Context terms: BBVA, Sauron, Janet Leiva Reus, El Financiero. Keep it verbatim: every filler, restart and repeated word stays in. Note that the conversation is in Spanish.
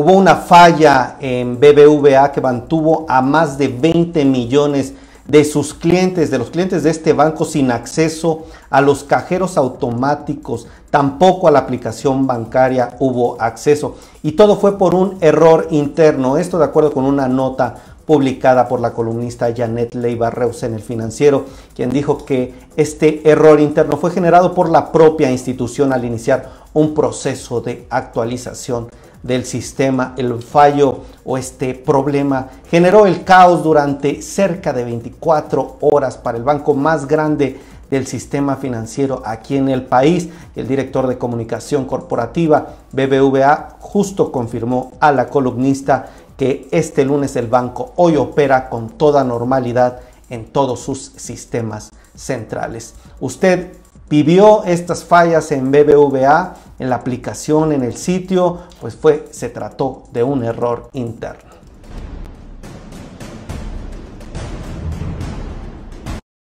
Hubo una falla en B B V A que mantuvo a más de veinte millones de sus clientes, de los clientes de este banco, sin acceso a los cajeros automáticos. Tampoco a la aplicación bancaria hubo acceso. Y todo fue por un error interno. Esto de acuerdo con una nota publicada por la columnista Janet Leiva Reus en El Financiero, quien dijo que este error interno fue generado por la propia institución al iniciar un proceso de actualización del sistema. El fallo o este problema generó el caos durante cerca de veinticuatro horas para el banco más grande del sistema financiero aquí en el país. El director de comunicación corporativa B B V A justo confirmó a la columnista que este lunes el banco hoy opera con toda normalidad en todos sus sistemas centrales. ¿Usted vivió estas fallas en B B V A, en la aplicación, en el sitio? Pues fue, se trató de un error interno.